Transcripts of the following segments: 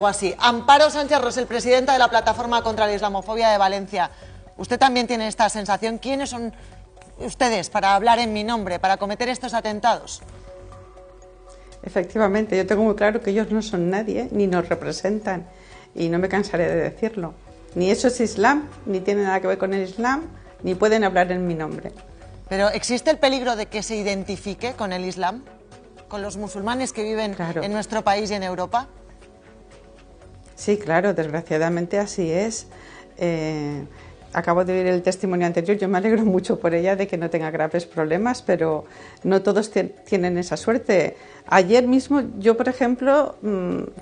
Algo así. Amparo Sánchez-Ros, el presidenta de la Plataforma contra la Islamofobia de Valencia. Usted también tiene esta sensación. ¿Quiénes son ustedes para hablar en mi nombre, para cometer estos atentados? Efectivamente, yo tengo muy claro que ellos no son nadie, ni nos representan, y no me cansaré de decirlo. Ni eso es Islam, ni tiene nada que ver con el Islam, ni pueden hablar en mi nombre. ¿Pero existe el peligro de que se identifique con el Islam, con los musulmanes que viven en nuestro país y en Europa? Sí, claro, desgraciadamente así es. Acabo de oír el testimonio anterior, yo me alegro mucho por ella de que no tenga graves problemas, pero no todos tienen esa suerte. Ayer mismo yo, por ejemplo,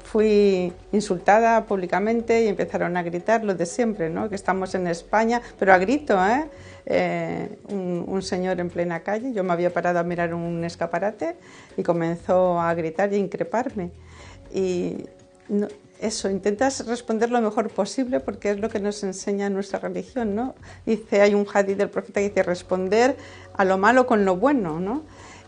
fui insultada públicamente y empezaron a gritar lo de siempre, ¿no? Que estamos en España, pero a grito, ¿eh? Un señor en plena calle, yo me había parado a mirar un escaparate y comenzó a gritar y a increparme. Y no, eso, intentas responder lo mejor posible porque es lo que nos enseña nuestra religión, ¿no? Dice, hay un hadith del profeta que dice responder a lo malo con lo bueno, ¿no?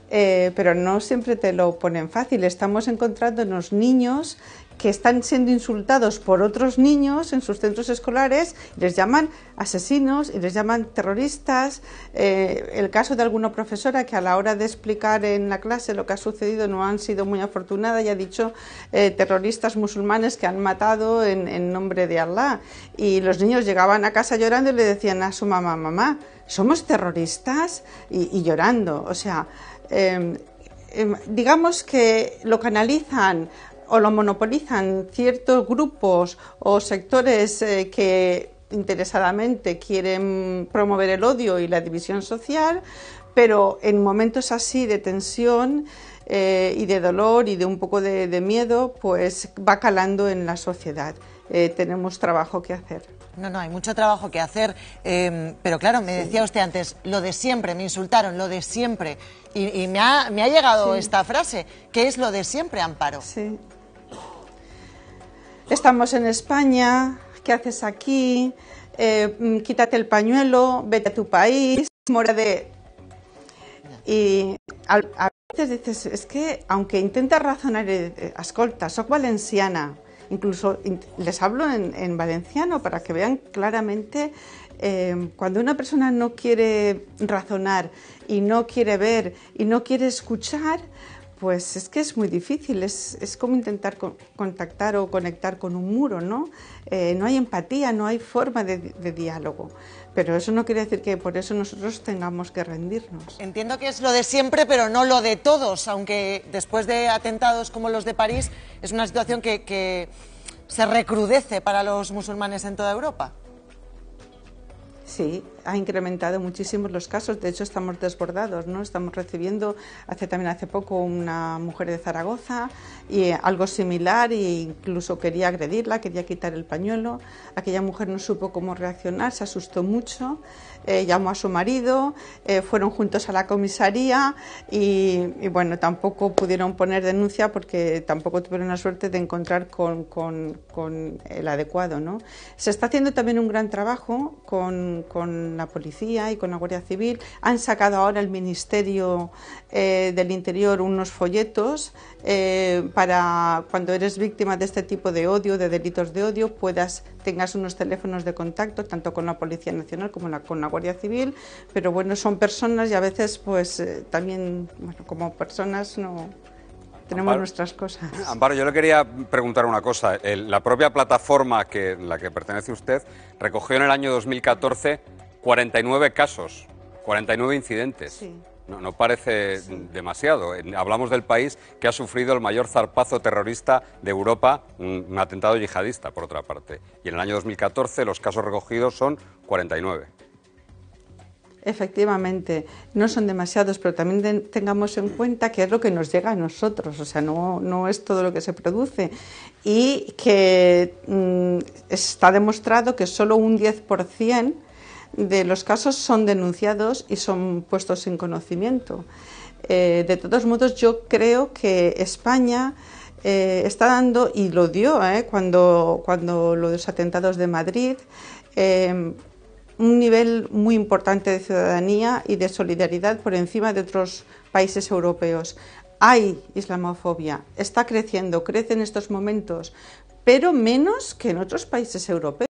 Pero no siempre te lo ponen fácil. Estamos encontrándonos niños que están siendo insultados por otros niños en sus centros escolares, les llaman asesinos y les llaman terroristas. El caso de alguna profesora que a la hora de explicar en la clase lo que ha sucedido no han sido muy afortunada y ha dicho terroristas musulmanes que han matado en nombre de Allah. Y los niños llegaban a casa llorando y le decían a su mamá, mamá, ¿somos terroristas? Y llorando, o sea, digamos que lo canalizan o lo monopolizan ciertos grupos o sectores que interesadamente quieren promover el odio y la división social, pero en momentos así de tensión y de dolor y de un poco de miedo, pues va calando en la sociedad. Tenemos trabajo que hacer. No, hay mucho trabajo que hacer, pero claro, me decía usted antes, lo de siempre, me insultaron, lo de siempre, y me ha llegado esta frase, ¿qué es lo de siempre, Amparo? Sí. Estamos en España, ¿qué haces aquí? Quítate el pañuelo, vete a tu país, mora de... Y a veces dices, es que aunque intentas razonar, ascolta, soy valenciana, incluso les hablo en valenciano para que vean claramente cuando una persona no quiere razonar y no quiere ver y no quiere escuchar, pues es que es muy difícil, es como intentar contactar o conectar con un muro, ¿no? No hay empatía, no hay forma de diálogo, pero eso no quiere decir que por eso nosotros tengamos que rendirnos. Entiendo que es lo de siempre, pero no lo de todos, aunque después de atentados como los de París, es una situación que se recrudece para los musulmanes en toda Europa. Sí, ha incrementado muchísimos los casos, de hecho estamos desbordados, ¿no? Estamos recibiendo hace poco una mujer de Zaragoza y algo similar, e incluso quería agredirla, quería quitar el pañuelo, aquella mujer no supo cómo reaccionar, se asustó mucho, llamó a su marido, fueron juntos a la comisaría y bueno, tampoco pudieron poner denuncia porque tampoco tuvieron la suerte de encontrar con el adecuado, ¿no? Se está haciendo también un gran trabajo con la policía y con la Guardia Civil. Han sacado ahora el Ministerio del Interior unos folletos para cuando eres víctima de este tipo de odio, de delitos de odio, tengas unos teléfonos de contacto tanto con la Policía Nacional como con la Guardia Civil, pero bueno, son personas y a veces pues también, bueno, como personas no... Tenemos Amparo, nuestras cosas. Amparo, yo le quería preguntar una cosa. La propia plataforma la que pertenece usted recogió en el año 2014 49 casos, 49 incidentes. Sí. No parece demasiado. Hablamos del país que ha sufrido el mayor zarpazo terrorista de Europa, un atentado yihadista, por otra parte. Y en el año 2014 los casos recogidos son 49. Efectivamente, no son demasiados, pero también tengamos en cuenta que es lo que nos llega a nosotros, o sea, no es todo lo que se produce y que está demostrado que solo un 10% de los casos son denunciados y son puestos en conocimiento. De todos modos, yo creo que España... está dando, y lo dio cuando los atentados de Madrid, un nivel muy importante de ciudadanía y de solidaridad por encima de otros países europeos. Hay islamofobia, está creciendo, crece en estos momentos, pero menos que en otros países europeos.